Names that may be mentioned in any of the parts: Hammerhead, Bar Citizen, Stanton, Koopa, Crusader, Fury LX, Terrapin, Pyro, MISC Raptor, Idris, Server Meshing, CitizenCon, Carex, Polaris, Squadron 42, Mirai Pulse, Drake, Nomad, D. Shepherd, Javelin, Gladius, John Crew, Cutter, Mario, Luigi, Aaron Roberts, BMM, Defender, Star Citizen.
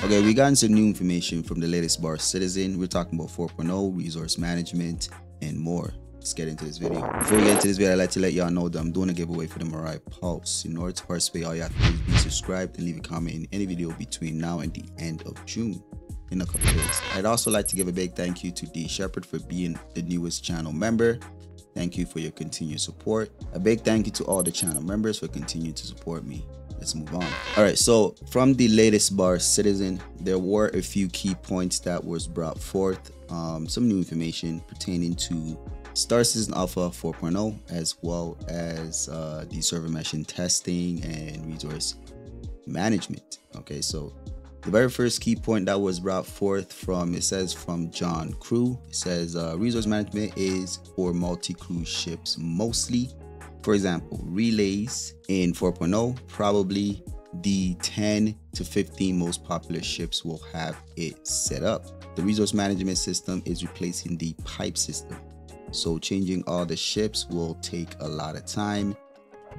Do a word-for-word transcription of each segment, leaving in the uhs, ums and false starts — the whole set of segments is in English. Okay, we got some new information from the latest Bar Citizen. We're talking about four point oh, resource management, and more. Let's get into this video. Before we get into this video, I'd like to let y'all know that I'm doing a giveaway for the Mirai Pulse. In order to participate, all you have to do is be subscribed and leave a comment in any video between now and the end of June in a couple of days. I'd also like to give a big thank you to D. Shepherd for being the newest channel member. Thank you for your continued support. A big thank you to all the channel members for continuing to support me. Let's move on. All right, so from the latest Bar Citizen, there were a few key points that was brought forth. Um, some new information pertaining to Star Citizen Alpha four point oh, as well as uh, the server meshing testing and resource management. Okay, so the very first key point that was brought forth from, it says from John Crew, it says uh, resource management is for multi-crew ships mostly. For example, relays in four point oh, probably the ten to fifteen most popular ships will have it set up. The resource management system is replacing the pipe system, so changing all the ships will take a lot of time.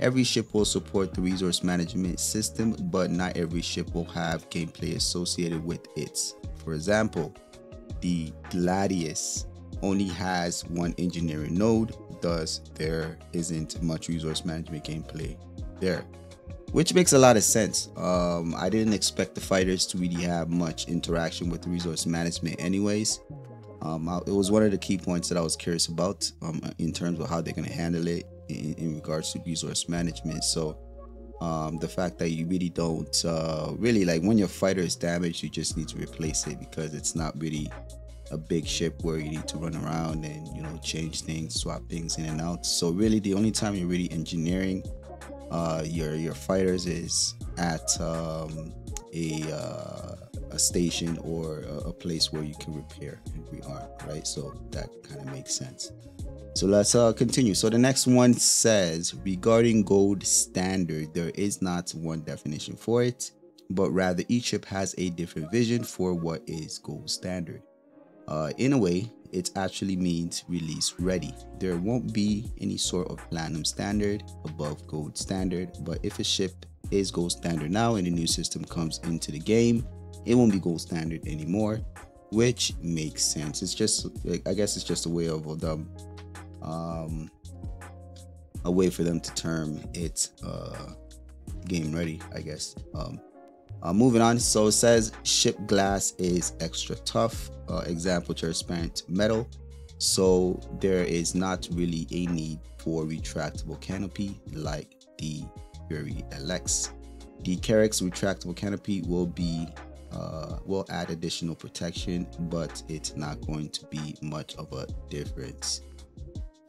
Every ship will support the resource management system, but not every ship will have gameplay associated with it. For example, the Gladius only has one engineering node, thus there isn't much resource management gameplay there, which makes a lot of sense. um I didn't expect the fighters to really have much interaction with resource management anyways. um I, it was one of the key points that I was curious about, um in terms of how they're going to handle it in, in regards to resource management. So um the fact that you really don't uh really, like, when your fighter is damaged, you just need to replace it, because it's not really a big ship where you need to run around and, you know, change things, swap things in and out. So really the only time you're really engineering uh your your fighters is at um a uh a station or a, a place where you can repair and rearm, right? So that kind of makes sense. So let's uh continue. So the next one says, regarding gold standard, there is not one definition for it, but rather each ship has a different vision for what is gold standard. Uh, in a way, it actually means release ready. There won't be any sort of platinum standard above gold standard, but if a ship is gold standard now and a new system comes into the game, it won't be gold standard anymore, which makes sense. It's just, I guess it's just a way of them, um, a way for them to term it uh, game ready, I guess. Um, Uh, moving on, so it says ship glass is extra tough, uh, example transparent metal, so there is not really a need for retractable canopy like the Fury L X. The Carex retractable canopy will be uh, will add additional protection, but it's not going to be much of a difference.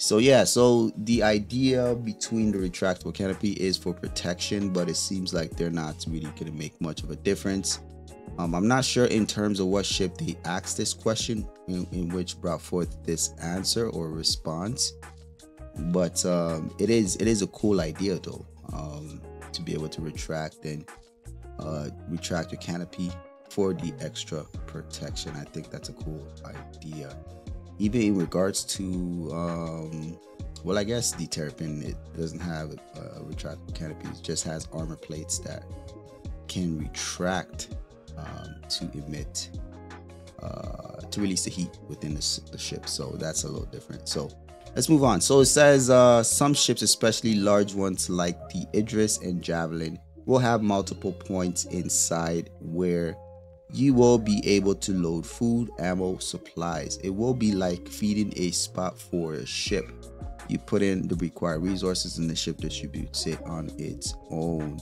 So yeah, so the idea between the retractable canopy is for protection, but it seems like they're not really going to make much of a difference. Um, I'm not sure in terms of what ship they asked this question in, in which brought forth this answer or response, but um, it is it is a cool idea though, um, to be able to retract and uh, retract your canopy for the extra protection. I think that's a cool idea. Even in regards to, um, well, I guess the Terrapin, it doesn't have a, a retractable canopy. It just has armor plates that can retract um, to emit, uh, to release the heat within the, the ship. So that's a little different. So let's move on. So it says uh, some ships, especially large ones like the Idris and Javelin, will have multiple points inside where you will be able to load food, ammo, supplies. It will be like feeding a spot for a ship. You put in the required resources and the ship distributes it on its own.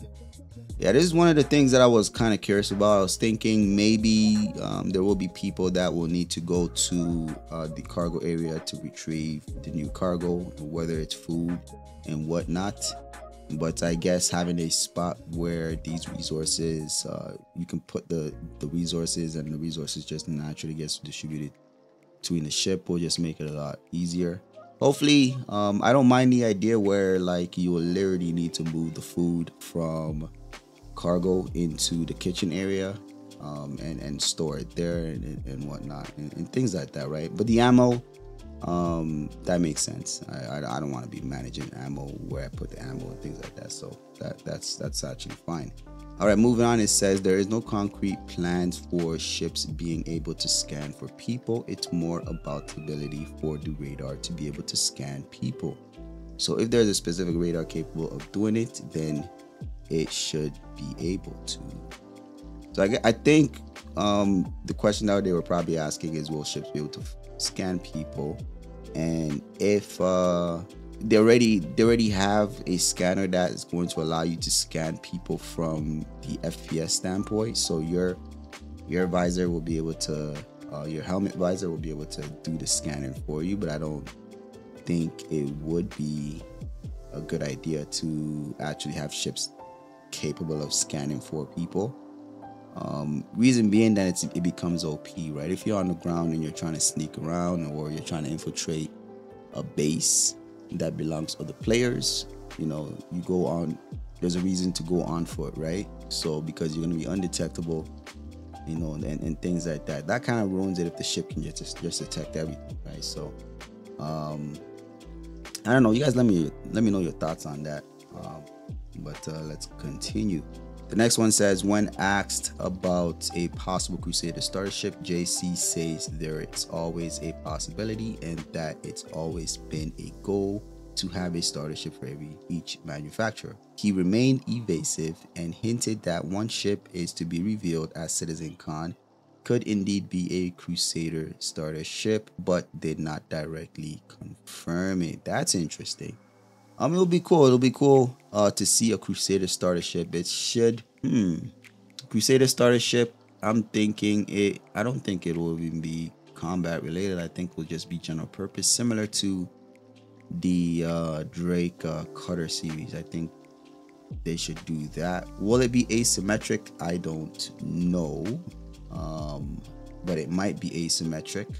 Yeah, this is one of the things that I was kind of curious about. I was thinking maybe um, there will be people that will need to go to uh, the cargo area to retrieve the new cargo, whether it's food and whatnot. But I guess having a spot where these resources, uh, you can put the, the resources and the resources just naturally gets distributed between the ship, will just make it a lot easier. Hopefully, um, I don't mind the idea where, like, you will literally need to move the food from cargo into the kitchen area um, and, and store it there and, and whatnot and, and things like that, right? But the ammo, um that makes sense. I, I I don't want to be managing ammo, where I put the ammo and things like that, so that that's that's actually fine. All right, moving on, it says there is no concrete plans for ships being able to scan for people. It's more about the ability for the radar to be able to scan people. So if there's a specific radar capable of doing it, then it should be able to. So I, I think um, the question that they were probably asking is, will ships be able to scan people? And if uh, they already they already have a scanner that is going to allow you to scan people from the F P S standpoint, so your your visor will be able to, uh, your helmet visor will be able to do the scanning for you. But I don't think it would be a good idea to actually have ships capable of scanning for people. Um, reason being that it's, it becomes O P, right? If you're on the ground and you're trying to sneak around, or you're trying to infiltrate a base that belongs to other players, you know, you go on, there's a reason to go on foot, right? So because you're going to be undetectable, you know, and, and things like that. That kind of ruins it if the ship can just, just detect everything, right? So um, I don't know, you guys let me, let me know your thoughts on that. Um, but uh, let's continue. The next one says, when asked about a possible Crusader starship, J C says there is always a possibility and that it's always been a goal to have a starship for every each manufacturer. He remained evasive and hinted that one ship is to be revealed at CitizenCon could indeed be a Crusader starship, but did not directly confirm it. That's interesting. Um, it'll be cool. It'll be cool uh, to see a Crusader starter ship. It should. Hmm. Crusader starter ship. I'm thinking it. I don't think it will even be combat related. I think it will just be general purpose, similar to the uh, Drake uh, Cutter series. I think they should do that. Will it be asymmetric? I don't know. Um, but it might be asymmetric.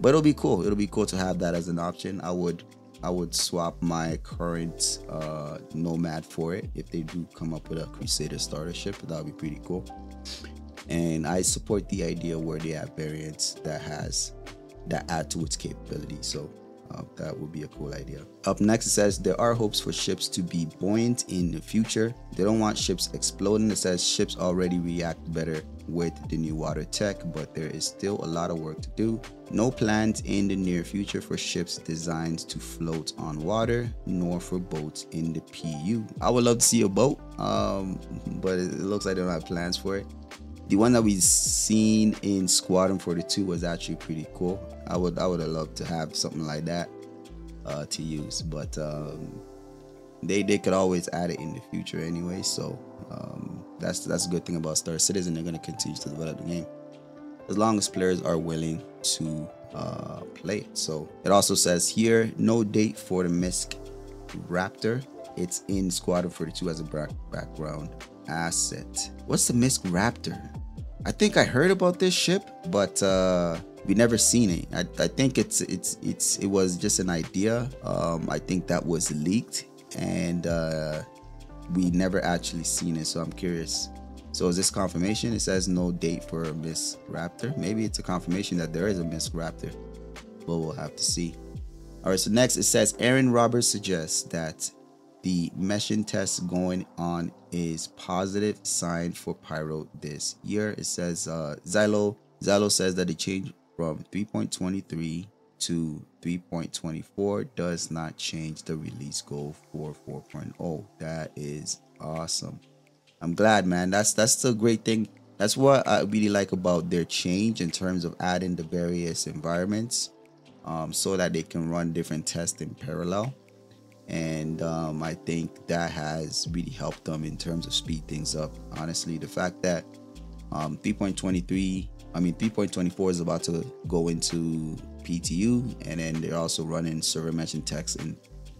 But it'll be cool. It'll be cool to have that as an option. I would. I would swap my current uh, Nomad for it if they do come up with a Crusader starter ship. That would be pretty cool. And I support the idea where they have variants that has that add to its capability. So uh, that would be a cool idea. Up next, it says there are hopes for ships to be buoyant in the future. They don't want ships exploding. It says ships already react better with the new water tech, but there is still a lot of work to do. No plans in the near future for ships designed to float on water, nor for boats in the P U. I would love to see a boat, um, but it looks like they don't have plans for it. The one that we've seen in Squadron forty-two was actually pretty cool. I would I would have loved to have something like that uh, to use, but um, they they could always add it in the future anyway. So um, that's that's a good thing about Star Citizen. They're going to continue to develop the game as long as players are willing to uh, play it. So it also says here, no date for the MISC Raptor. It's in Squadron forty-two as a back background asset. What's the MISC Raptor? I think I heard about this ship, but uh, we never seen it. I, I think it's it's it's it was just an idea. Um, I think that was leaked, and uh, we never actually seen it. So I'm curious. So is this confirmation? It says no date for a MISC Raptor. Maybe it's a confirmation that there is a MISC Raptor, but we'll have to see. All right, so next it says Aaron Roberts suggests that the meshing test going on is positive sign for Pyro this year. It says uh, Xylo, Xylo says that the change from three point twenty-three to three point twenty-four does not change the release goal for four point oh. That is awesome. I'm glad, man. That's that's the great thing. That's what I really like about their change in terms of adding the various environments, um, so that they can run different tests in parallel. And um, I think that has really helped them in terms of speed things up. Honestly, the fact that um, three point twenty-three, I mean three point twenty-four is about to go into P T U, and then they're also running server meshing tests and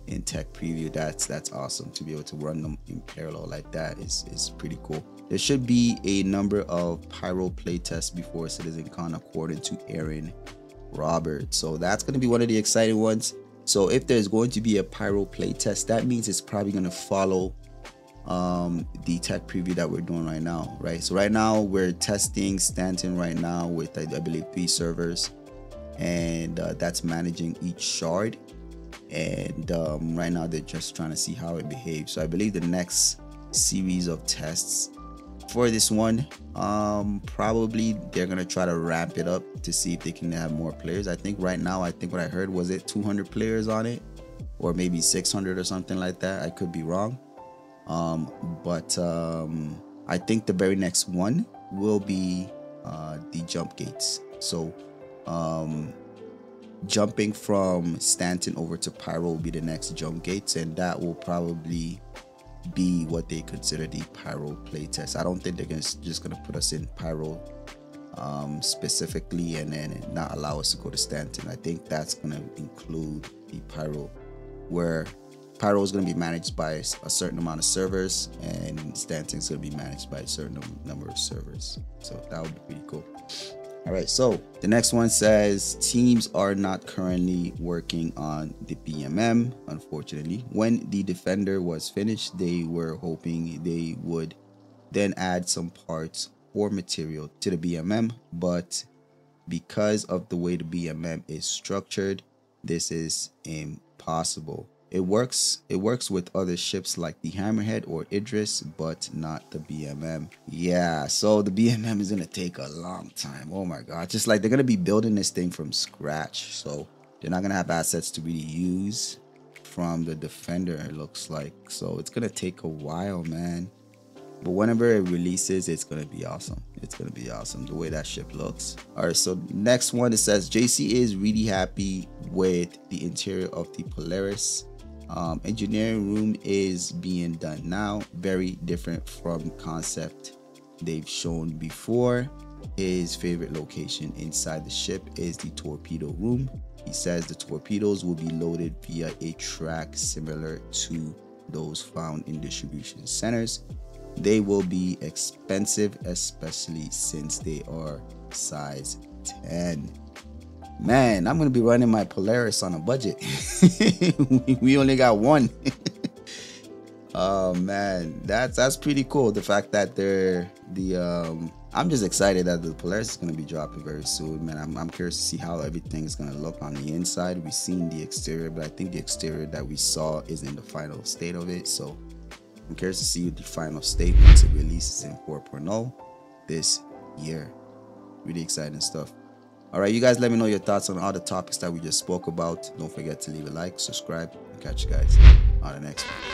in tech preview. That's that's awesome to be able to run them in parallel like that. Is is pretty cool. There should be a number of Pyro play tests before CitizenCon, according to Aaron Roberts. So that's going to be one of the exciting ones. So if there's going to be a Pyro play test, that means it's probably going to follow um the tech preview that we're doing right now, right? So right now we're testing Stanton right now with i, I believe three servers, and uh, that's managing each shard. And um, right now they're just trying to see how it behaves. So I believe the next series of tests for this one. Um probably they're gonna try to ramp it up to see if they can have more players. I think right now, I think what I heard was it two hundred players on it, or maybe six hundred or something like that. I could be wrong. Um but um I think the very next one will be uh the jump gates. So um jumping from Stanton over to Pyro will be the next jump gates, and that will probably be what they consider the Pyro playtest. I don't think they're gonna, just gonna put us in Pyro um, specifically and then not allow us to go to Stanton. I think that's gonna include the Pyro, where Pyro is gonna be managed by a certain amount of servers and Stanton is gonna be managed by a certain number of servers. So that would be pretty cool. All right, so the next one says teams are not currently working on the B M M, unfortunately. When the Defender was finished, they were hoping they would then add some parts or material to the B M M, but because of the way the B M M is structured, this is impossible. It works, it works with other ships like the Hammerhead or Idris, but not the B M M. Yeah, so the B M M is going to take a long time. Oh my God. Just like they're going to be building this thing from scratch. So they're not going to have assets to really use from the Defender, it looks like. So it's going to take a while, man. But whenever it releases, it's going to be awesome. It's going to be awesome the way that ship looks. All right, so next one, it says J C is really happy with the interior of the Polaris. Um, engineering room is being done now, very different from concept they've shown before. His favorite location inside the ship is the torpedo room. He says the torpedoes will be loaded via a track similar to those found in distribution centers. They will be expensive, especially since they are size ten. Man, I'm gonna be running my Polaris on a budget. We only got one. Oh man, that's that's pretty cool. The fact that they're the um I'm just excited that the Polaris is gonna be dropping very soon, man. I'm, I'm curious to see how everything is gonna look on the inside. We've seen the exterior, but I think the exterior that we saw is in the final state of it. So I'm curious to see the final state once it releases in four point oh this year. Really exciting stuff. All right, you guys, let me know your thoughts on all the topics that we just spoke about. Don't forget to leave a like, subscribe, and catch you guys on the next one.